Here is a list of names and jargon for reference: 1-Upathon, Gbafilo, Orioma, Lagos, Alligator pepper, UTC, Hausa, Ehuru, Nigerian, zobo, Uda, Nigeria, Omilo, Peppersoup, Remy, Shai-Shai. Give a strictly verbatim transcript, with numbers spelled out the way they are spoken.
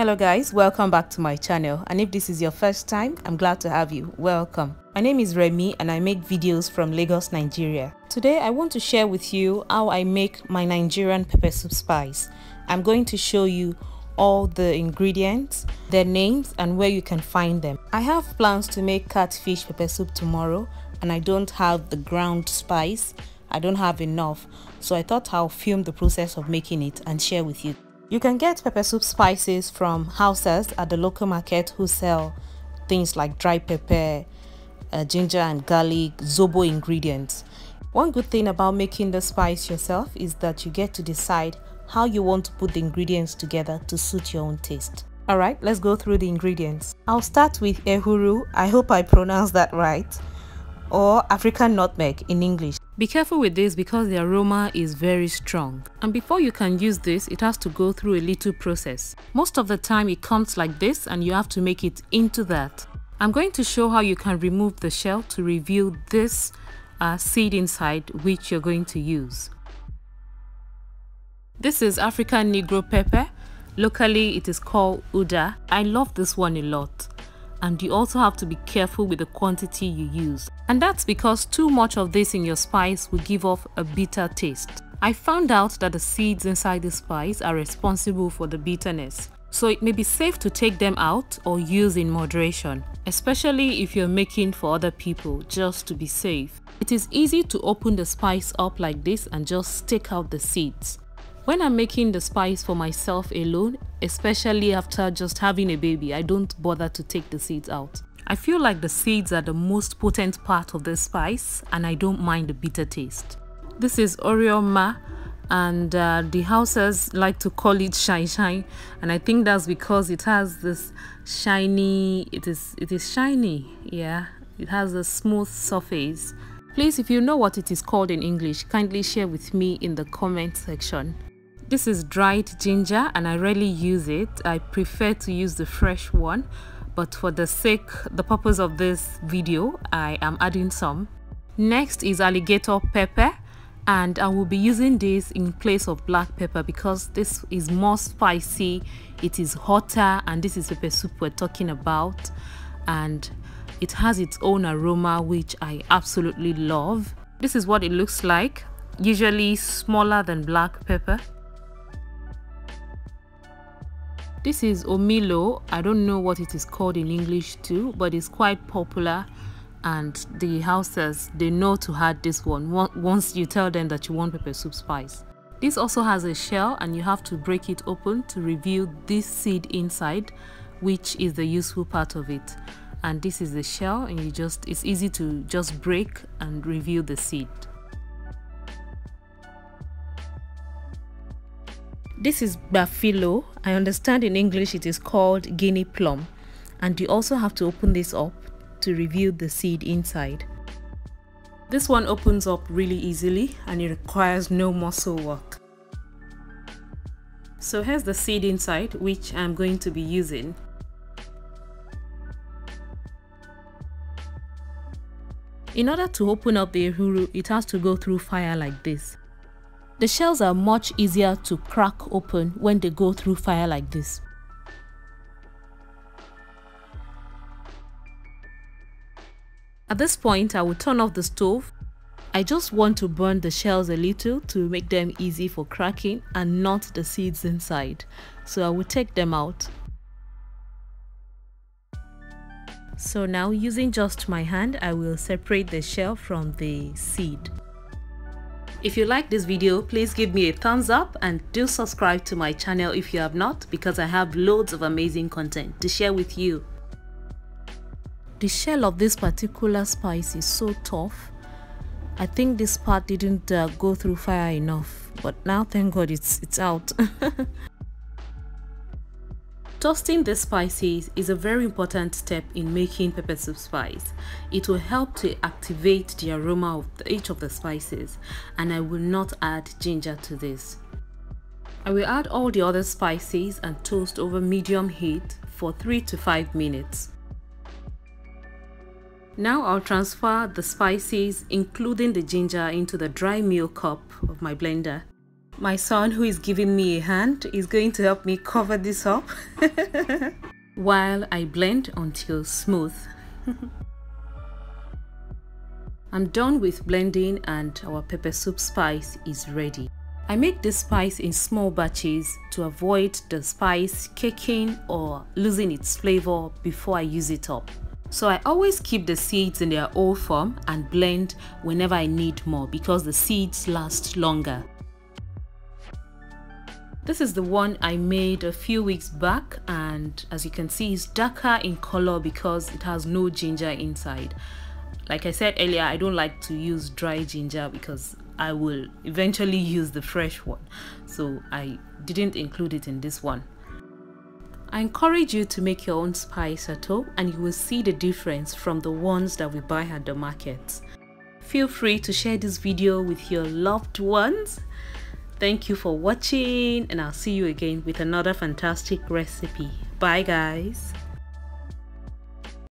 Hello guys, welcome back to my channel, and if this is your first time, I'm glad to have you. Welcome. My name is Remy and I make videos from Lagos, Nigeria. Today I want to share with you how I make my Nigerian pepper soup spice. I'm going to show you all the ingredients, their names and where you can find them. I have plans to make catfish pepper soup tomorrow and I don't have the ground spice. I don't have enough, so I thought I'll film the process of making it and share with you. You can get pepper soup spices from houses at the local market who sell things like dry pepper, uh, ginger and garlic, zobo ingredients. One good thing about making the spice yourself is that you get to decide how you want to put the ingredients together to suit your own taste. Alright, let's go through the ingredients. I'll start with Ehuru, I hope I pronounced that right, or African nutmeg in English. Be careful with this because the aroma is very strong, and before you can use this it has to go through a little process. Most of the time it comes like this and you have to make it into that. I'm going to show how you can remove the shell to reveal this uh, seed inside which you're going to use. This is African Negro pepper, locally it is called Uda. I love this one a lot. And you also have to be careful with the quantity you use, and that's because too much of this in your spice will give off a bitter taste. I found out that the seeds inside the spice are responsible for the bitterness, so it may be safe to take them out or use in moderation, especially if you're making for other people, just to be safe. It is easy to open the spice up like this and just take out the seeds. When I'm making the spice for myself alone, especially after just having a baby, I don't bother to take the seeds out. I feel like the seeds are the most potent part of the spice and I don't mind the bitter taste. This is Orioma, and uh, the Hausas like to call it Shai-Shai, and I think that's because it has this shiny, it is, it is shiny, yeah, it has a smooth surface. Please, if you know what it is called in English, kindly share with me in the comment section. This is dried ginger and I rarely use it. I prefer to use the fresh one, but for the sake, the purpose of this video, I am adding some. Next is alligator pepper, and I will be using this in place of black pepper because this is more spicy, it is hotter, and this is pepper soup we're talking about, and it has its own aroma which I absolutely love. This is what it looks like, usually smaller than black pepper. This is Omilo. I don't know what it is called in English too, but it's quite popular, and the houses, they know to add this one once you tell them that you want pepper soup spice. This also has a shell and you have to break it open to reveal this seed inside, which is the useful part of it. And this is the shell, and you just, it's easy to just break and reveal the seed. This is Gbafilo. I understand in English it is called guinea plum, and you also have to open this up to reveal the seed inside. This one opens up really easily and it requires no muscle work. So here's the seed inside which I'm going to be using. In order to open up the Ehuru, it has to go through fire like this. The shells are much easier to crack open when they go through fire like this. At this point, I will turn off the stove. I just want to burn the shells a little to make them easy for cracking and not the seeds inside. So I will take them out. So now, using just my hand, I will separate the shell from the seed. If you like this video, please give me a thumbs up and do subscribe to my channel if you have not, because I have loads of amazing content to share with you. The shell of this particular spice is so tough. I think this part didn't uh, go through fire enough, but now thank God it's, it's out. Toasting the spices is a very important step in making pepper soup spice. It will help to activate the aroma of the, each of the spices, and I will not add ginger to this. I will add all the other spices and toast over medium heat for three to five minutes. Now I'll transfer the spices including the ginger into the dry meal cup of my blender. My son, who is giving me a hand, is going to help me cover this up while I blend until smooth. I'm done with blending and our pepper soup spice is ready. I make this spice in small batches to avoid the spice caking or losing its flavor before I use it up. So I always keep the seeds in their whole form and blend whenever I need more because the seeds last longer. This is the one I made a few weeks back, and as you can see, it's darker in color because it has no ginger inside. Like I said earlier, I don't like to use dry ginger because I will eventually use the fresh one, so I didn't include it in this one. I encourage you to make your own spice at home, and you will see the difference from the ones that we buy at the market. Feel free to share this video with your loved ones. Thank you for watching, and I'll see you again with another fantastic recipe. Bye guys.